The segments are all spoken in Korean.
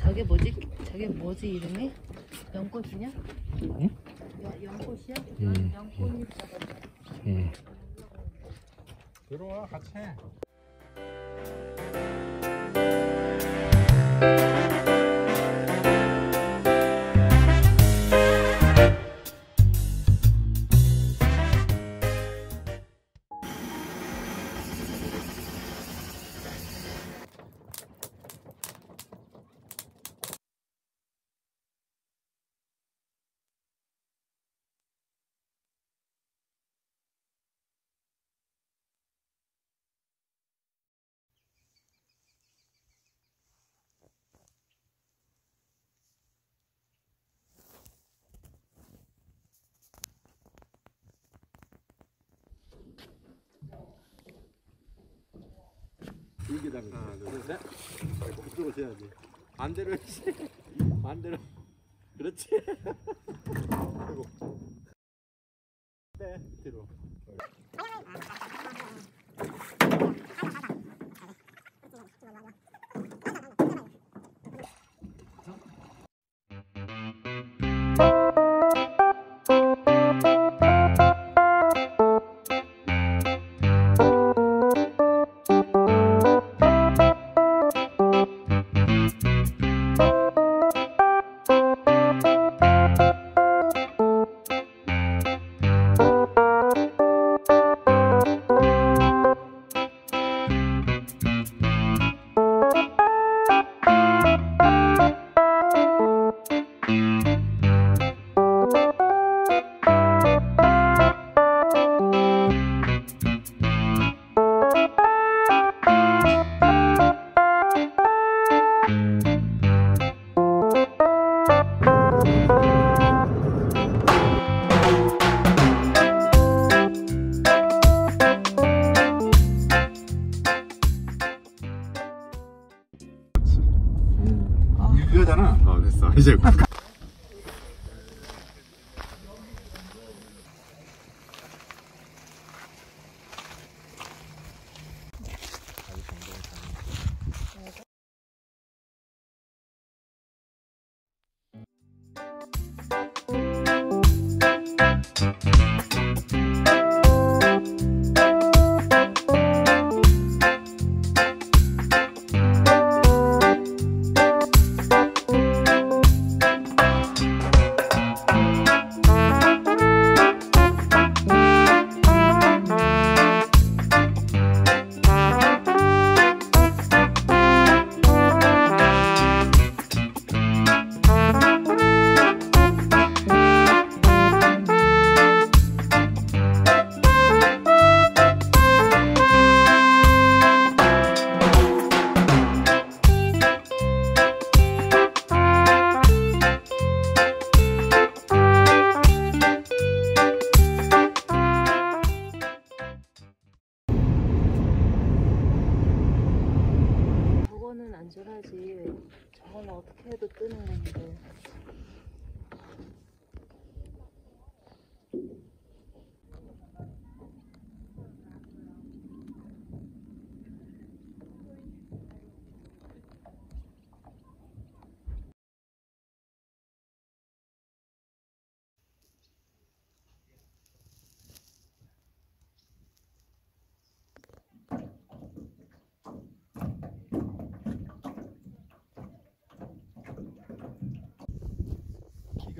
저게 뭐지? 저게 뭐지 이름이? 연꽃이냐? 응? 연꽃이야? 연꽃잎 잡았어. 응. 들어와 같이 해. 여기다가 하나 둘셋 그쪽으로 세야지 반대로 해야지 반대로 그렇지 그리고 네 뒤로 이제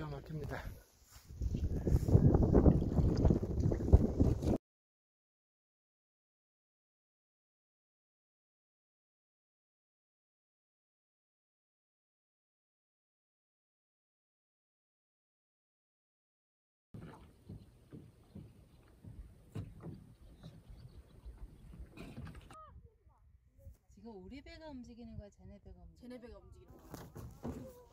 시원하겠습니다. 우리 배가 움직이는 거야? 쟤네 배가 움직이는 거야?